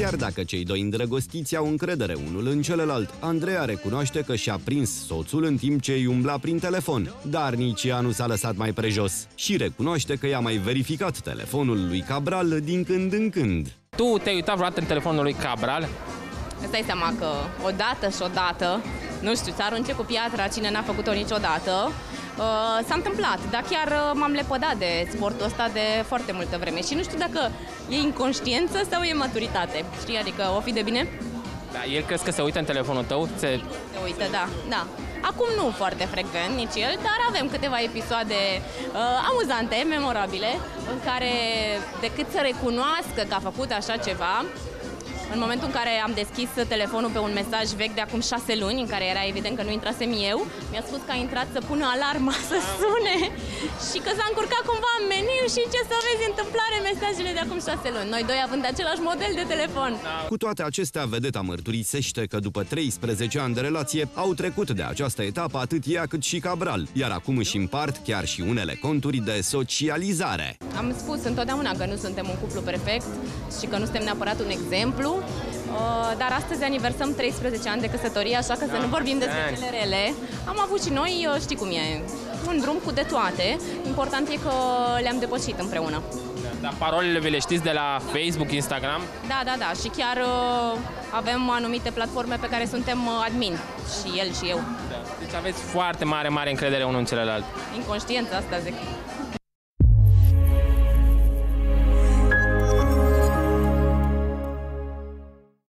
Chiar dacă cei doi îndrăgostiți au încredere unul în celălalt, Andreea recunoaște că și-a prins soțul în timp ce îi umbla prin telefon, dar nici ea nu s-a lăsat mai prejos și recunoaște că i-a mai verificat telefonul lui Cabral din când în când. Tu te-ai uitat vreodată în telefonul lui Cabral? Îți dai seama că odată și odată, nu știu, ți-a aruncat cu piatra cine n-a făcut-o niciodată. S-a întâmplat, dar chiar m-am lepădat de sportul ăsta de foarte multă vreme și nu știu dacă e inconștiență sau e maturitate, știi, adică o fi de bine? Da, el crezi că se uită în telefonul tău? Se uită, da, da. Acum nu foarte frecvent nici el, dar avem câteva episoade amuzante, memorabile, în care decât să recunoască că a făcut așa ceva, în momentul în care am deschis telefonul pe un mesaj vechi de acum 6 luni, în care era evident că nu intrasem eu, mi-a spus că a intrat să pună alarma să sune și că s-a încurcat cumva în meniu și ce să vezi, întâmplare, mesajele de acum 6 luni, noi doi având același model de telefon. Cu toate acestea, vedeta mărturisește că după 13 ani de relație au trecut de această etapă atât ea cât și Cabral, iar acum își împart chiar și unele conturi de socializare. Am spus întotdeauna că nu suntem un cuplu perfect și că nu suntem neapărat un exemplu, dar astăzi aniversăm 13 ani de căsătorie, așa că să nu vorbim despre cele rele. Am avut și noi, știi cum e, un drum cu de toate. Important e că le-am depășit împreună. Dar parolele vi le știți de la Facebook, Instagram? Da, da, da. Și chiar avem anumite platforme pe care suntem admin, și el și eu. Deci aveți foarte mare încredere unul în celălalt. Inconștiența asta, zic.